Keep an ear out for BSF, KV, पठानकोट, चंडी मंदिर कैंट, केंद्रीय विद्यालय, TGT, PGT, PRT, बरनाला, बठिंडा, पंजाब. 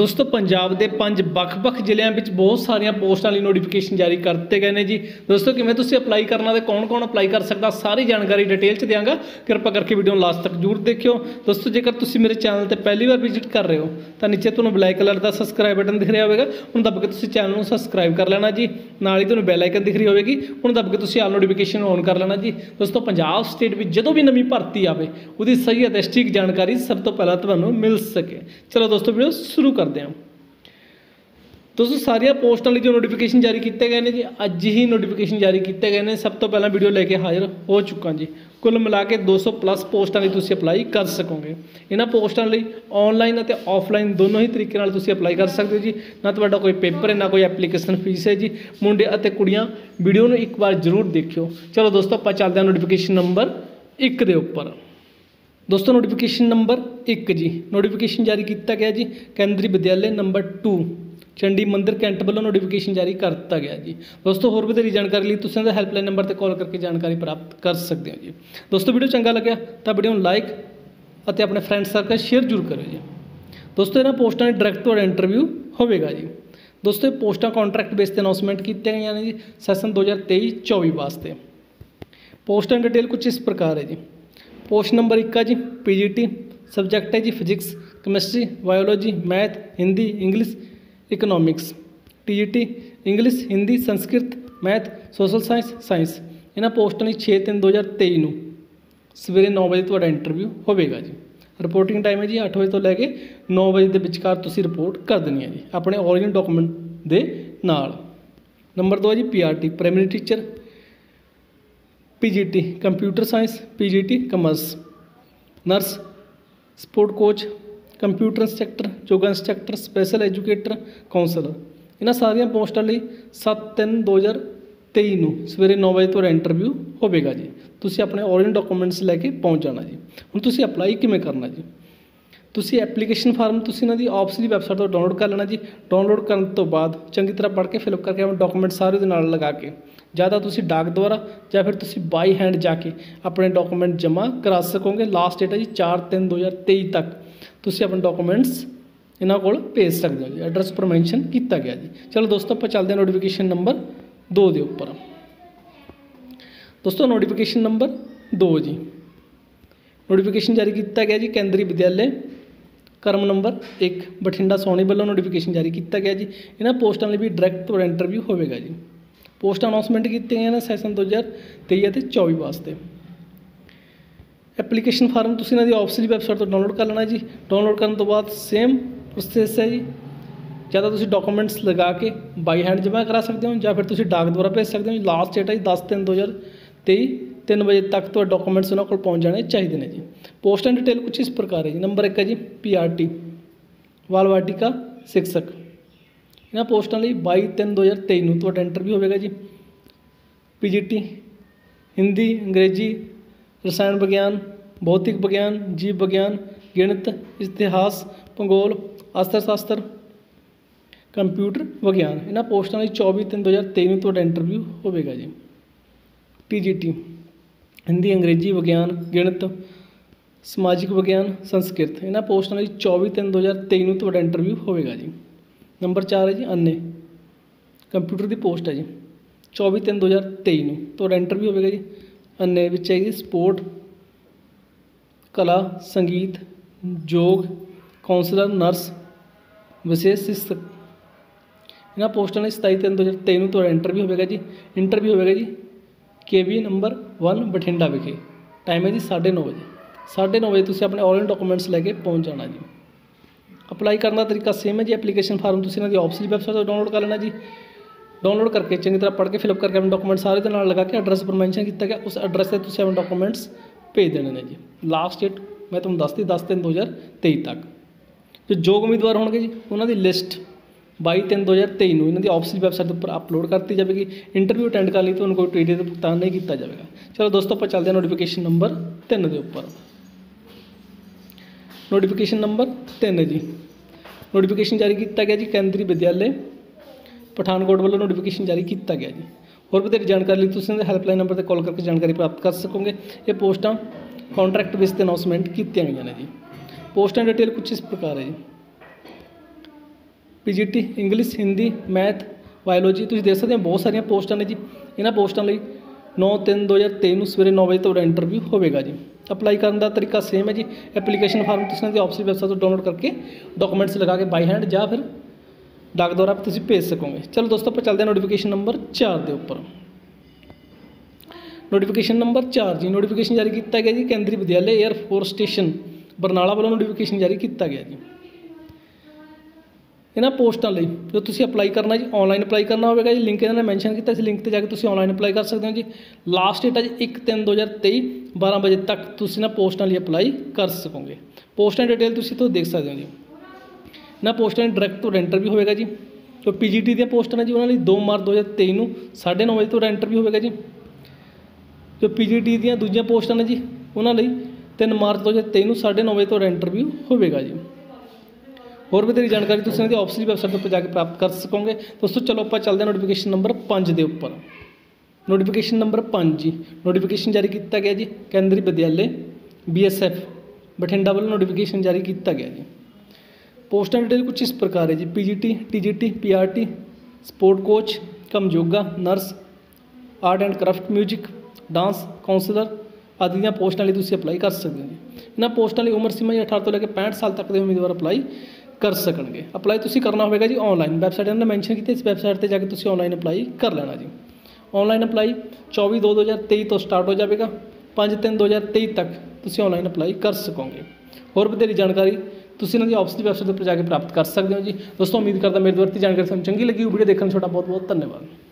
दोस्तों पंजाब के 5 ਵੱਖ-ਵੱਖ ਜ਼ਿਲ੍ਹਿਆਂ ਵਿੱਚ बहुत सारिया पोस्टां ਲਈ नोटिफिकेशन जारी करते गए हैं जी। दोस्तों किवें तुसीं अप्लाई करना ते कौन-कौन अप्लाई कर सकता सारी जानकारी डिटेल च देंगा, कृपा करके वीडियो लास्ट तक जरूर देखियो। दोस्तों जेकर तुसीं मेरे चैनल पर पहली बार विजिट कर रहे हो तो नीचे तुहानूं ब्लैक कलर का सबसक्राइब बटन दिख रहा होगा, उन्हें दब के तुसीं चैनल में सबसक्राइब कर लेना जी। नाल ही तुहानूं बैल आइकन दिख रही होगी, उन्हें दब के तुसीं आल नोटिफिकेशन ऑन कर लेना जी। दोस्तों पंजाब स्टेट में जो भी नवी भर्ती आवे उसकी सही और सटीक जानकारी सब तो पहला तुहानूं मिल सके। चलो दोस्तों वीडियो शुरू करते हैं। दोस्तों सारिया पोस्टां लई जो नोटिफिकेशन जारी किए गए हैं जी, अज ही नोटिफिकेशन जारी किए गए हैं। सब तो पहला वीडियो लेके हाजिर हो चुका जी। कुल मिला के 200 प्लस पोस्टां लई तुसीं अपलाई कर सकोगे। इन्हां पोस्टां लई ऑनलाइन और ऑफलाइन दोनों ही तरीके नाल तुसीं अपलाई कर सकते हो जी। ना तुहाडा कोई पेपर है ना कोई एप्लीकेशन फीस है जी। मुंडे और कुड़ियां वीडियो नूं एक बार जरूर देखियो। चलो दोस्तों आपां चलदे हां नोटिफिकेशन नंबर 1 दे उपर। दोस्तों नोटिफिकेशन नंबर 1 जी, नोटिफिकेशन जारी किया गया जी केंद्रीय विद्यालय नंबर 2 चंडी मंदिर कैंट वालों नोटिफिकेशन जारी करता गया जी। दोस्तों होर वधेरी जानकारी लिए तुसीं हेल्पलाइन नंबर पर कॉल करके जानकारी प्राप्त कर सकते हो जी। दोस्तों वीडियो चंगा लग्या तो वीडियो लाइक और अपने फ्रेंड्स सर्कल शेयर जरूर करो जी। दोस्तों इन्हां पोस्टां दा डायरैक्ट तुहाडा इंटरव्यू होगा जी। दोस्तों पोस्टां कॉन्ट्रैक्ट बेस ते अनाउंसमेंट कीतियां गईयां ने जी सैशन 2023-24 वास्ते। पोस्टां दी डिटेल कुछ इस प्रकार है जी। पोस्ट नंबर 1 जी PGT, सबजैक्ट है जी physics chemistry biology math Hindi English economics. TGT English Hindi Sanskrit math social science science. इन्हां पोस्टां दी 6/3/2023 नूं सवेरे 9 बजे तुहाडा इंटरव्यू होगा जी। रिपोर्टिंग टाइम है जी 8 बजे तो लैके 9 बजे के विचकार तुसीं रिपोर्ट कर देनी है जी अपने ओरिजिनल डॉक्यूमेंट दे नाल। नंबर 2 है जी PRT primary teacher PGT computer science PGT commerce. Nurse sport coach computer instructor yoga instructor special educator counsellor. इन्हां सारिया पोस्टां लई 7/3/2023 नूं सवेरे 9 बजे तुहाडा इंटरव्यू होगा जी। तुसीं अपने ओरिजिनल डॉक्यूमेंट्स लैके पहुंच जाना जी। हुण तुसीं अपलाई किवें करना जी, तुसीं एप्लीकेशन फार्म तुसीं इन्हां दी ऑफिशियल वैबसाइट तो डाउनलोड कर लेना जी। डाउनलोड करन तो बाद चंगी तरह पढ़ के फिलअप करके अपने डॉक्यूमेंट सारे दे नाल लगा के ज़्यादा तुसीं डाक द्वारा या फिर तुसीं बाई हैंड जाके अपने डॉक्यूमेंट जमा करा सकोगे। लास्ट डेट है जी 4/3/2023 तक तुसीं अपने डॉक्यूमेंट्स इन्हां कोल भेज सकदे हो जी। एड्रैस पर मैंशन किया गया जी। चलो दोस्तों आपां चलदे हां नोटिफिकेशन नंबर 2 दे उपर। दोस्तों नोटिफिकेशन नंबर 2 जी, नोटिफिकेशन जारी किया गया जी केंद्रीय विद्यालय क्रम नंबर 1 बठिंडा सोनी वालों नोटिफिकेशन जारी किया गया जी। इन्हां पोस्टां लई भी डायरैक्ट तुहाडा इंटरव्यू होगा जी। पोस्ट अनाउंसमेंट कीती गई है सैशन 2023-24 वास्ते। एप्लीकेशन फार्म तुसीं इन्हां दी ऑफिशियल वैबसाइट तो डाउनलोड कर लेना जी। डाउनलोड करने तो बाद सेम प्रोसेस है जी, या तो तुसीं डॉक्यूमेंट्स लगा के बाई हैंड जमा करा सकते हो या फिर तुसीं डाक द्वारा भेज सकते हो। लास्ट डेट है 10/3/2023 3 बजे तक तो डॉक्यूमेंट्स उन्हां कोल पहुँच जाने चाहिए ने जी। पोस्टां दी डिटेल कुछ इस प्रकार है जी। नंबर 1 है जी PRT बाल वाटिका शिक्षक। इन्हां पोस्टां लई 22/3/2023 नूं तुहाडा इंटरव्यू होगा जी। PGT हिंदी अंग्रेजी रसायन विज्ञान भौतिक विज्ञान जीव विज्ञान गणित इतिहास भूगोल अर्थशास्त्र कंप्यूटर विज्ञान। इन्हां पोस्टां लई 24/3/2023 नूं तुहाडा इंटरव्यू होगा जी। PGT हिंदी अंग्रेजी विज्ञान गणित समाजिक विज्ञान संस्कृत। इन्हां पोस्टां लई 24/3/2023 नूं तुहाडा इंटरव्यू होगा जी। नंबर 4 है जी अन्ने कंप्यूटर की पोस्ट है जी 24/3/2023 में तुहाडा इंटरव्यू होगा जी। अन्ने विच है जी स्पोर्ट कला संगीत योग काउंसलर नर्स विशेष शिक्षक। इन्हां पोस्टां ने 27/3/2023 में तुहाडा इंटरव्यू होगा जी। इंटरव्यू होगा जी KV नंबर 1 बठिंडा विखे। टाइम है जी 9:30 बजे। 9:30 बजे तुसीं अपने ऑनलाइन डॉक्यूमेंट्स लैके पहुँच जाना जी। अप्लाई करने का तरीका सेम है जी। एप्लीकेशन फार्म तुसीं इन्हां दी ऑफिशियल वैबसाइट तो डाउनलोड कर लेना जी। डाउनलोड करके चंगी तरह पढ़ के फिलअप करके अपने डॉक्यूमेंट सारे दे नाल लगा के एड्रैस पर मैंशन किया गया उस एड्रैस से तुसीं अपने डॉक्यूमेंट्स भेज देने ने जी। लास्ट डेट मैं तुहानूं दसदी 10/3/2023 तक। जो योग उम्मीदवार होणगे जी उन्हां दी लिस्ट 22/3/2023 में इन्हां दी ऑफिशियल वैबसाइट पर अपलोड करती जाएगी। इंटरव्यू अटेंड करने लिए तुहानूं कोई टीडी का भुगतान नहीं किया जाएगा। चलो दोस्तों आपां चलदे हां नोटिफिकेशन नंबर 3 के उपर। नोटिफिकेशन नंबर 3 जी, नोटिफिकेशन जारी किया गया जी केंद्रीय विद्यालय पठानकोट वालों नोटिफिकेशन जारी किया गया जी। होर वधेरी जानकारी लिए तुसीं हेल्पलाइन नंबर पर कॉल करके जानकारी प्राप्त कर सकोगे। ये पोस्टां कॉन्ट्रैक्ट बेस ते अनाउंसमेंट कीतियां गईयां ने जी। पोस्टां डिटेल कुछ इस प्रकार है जी। PGT English Hindi math biology तुम देख सकते हो बहुत सारिया पोस्टा ने जी। इन्होंने पोस्टा 9/3/2023 ਨੂੰ ਸਵੇਰੇ 9 ਵਜੇ ਤੁਹਾਡਾ ਇੰਟਰਵਿਊ ਹੋਵੇਗਾ ਜੀ। ਅਪਲਾਈ ਕਰਨ ਦਾ ਤਰੀਕਾ ਸੇਮ ਹੈ ਜੀ। ਐਪਲੀਕੇਸ਼ਨ ਫਾਰਮ ਤੁਸੀਂ ਦੀ ਆਫਿਸ ਵੈਬਸਾਈਟ ਤੋਂ ਡਾਊਨਲੋਡ ਕਰਕੇ ਡਾਕੂਮੈਂਟਸ ਲਗਾ ਕੇ ਬਾਈ ਹੈਂਡ ਜਾਂ ਫਿਰ ਡਾਕ ਦੁਆਰਾ ਆਪ ਤੁਸੀਂ ਭੇਜ ਸਕੋਗੇ। ਚਲੋ ਦੋਸਤੋ ਆਪਾਂ ਚੱਲਦੇ ਹਾਂ ਨੋਟੀਫਿਕੇਸ਼ਨ ਨੰਬਰ 4 ਦੇ ਉੱਪਰ। ਨੋਟੀਫਿਕੇਸ਼ਨ ਨੰਬਰ 4 ਜੀ ਨੋਟੀਫਿਕੇਸ਼ਨ ਜਾਰੀ ਕੀਤਾ ਗਿਆ ਜੀ Kendriya Vidyalaya air force station Barnala ਵੱਲੋਂ ਨੋਟੀਫਿਕੇਸ਼ਨ ਜਾਰੀ ਕੀਤਾ ਗਿਆ ਜੀ। इन्ह पोस्टा जो तुम अपलाई करना जी ऑनलाइन अपलाई करना होगा जी। लिंक इन्होंने मैनशन किया, इस लिंक पर जाकर तुम ऑनलाइन अपलाई कर सकते हो जी। लास्ट डेट है जी 1/3/2023 12 बजे तक तुम इन्ह पोस्टा अपलाई कर सकोगे। पोस्टा की डिटेल तुम तो देख सकते हो जी। इन्ह पोस्टा डायरैक्ट तो इंटरव्यू होगा जी। तो पी जी टी पोस्टा ने जी उन्होंने 2 मार्च 2023 को 9:30 बजे तो इंटरव्यू होगा जी। जो पी जी टी दूसरी पोस्टा ने जी उन्होंने 3 मार्च 2023 को 9:30 बजे तो इंटरव्यू होगा जी। होर बतेरी जानकारी तुम इनकी ऑफिशियल वैबसाइट पर जाकर प्राप्त कर सकोगे दोस्तों। चलो आप चलते हैं नोटिफिकेशन नंबर 5 के उपर। नोटिफिकेशन नंबर 5 जी नोटिफिकेशन जारी किया गया जी केंद्रीय विद्यालय BSF बठिंडा वालों नोटिफिकेशन जारी किया गया जी। पोस्टां डिटेल कुछ इस प्रकार है जी। PGT TGT PRT sport coach cum yoga nurse art and craft music dance counsellor आदि दी पोस्टां तुम अपलाई कर सकते हो जी। इन्होंने पोस्टां उम्र सीमा 18 से लेकर 65 साल तक के उम्मीदवार अपलाई कर सकेंगे। अपलाई तुसी करना होगा जी ऑनलाइन। वैबसाइट इन्होंने मैंशन की, इस वैबसाइट पर जाकर तुसी ऑनलाइन अपलाई कर लेना जी। ऑनलाइन अपलाई 24/2/2023 तो स्टार्ट हो जाएगा, 5/3/2023 तक तुसी ऑनलाइन अपलाई कर सकोगे। होर बतेरी जानकारी तुसी इन्होंने ऑफिशियल वैबसाइट पर जाकर प्राप्त कर सकते हो जी। दोस्तों उम्मीद करता मेरे द्वारा जानकारी तुहानूं चंगी लगी। वीडियो देखने का बहुत बहुत धन्यवाद।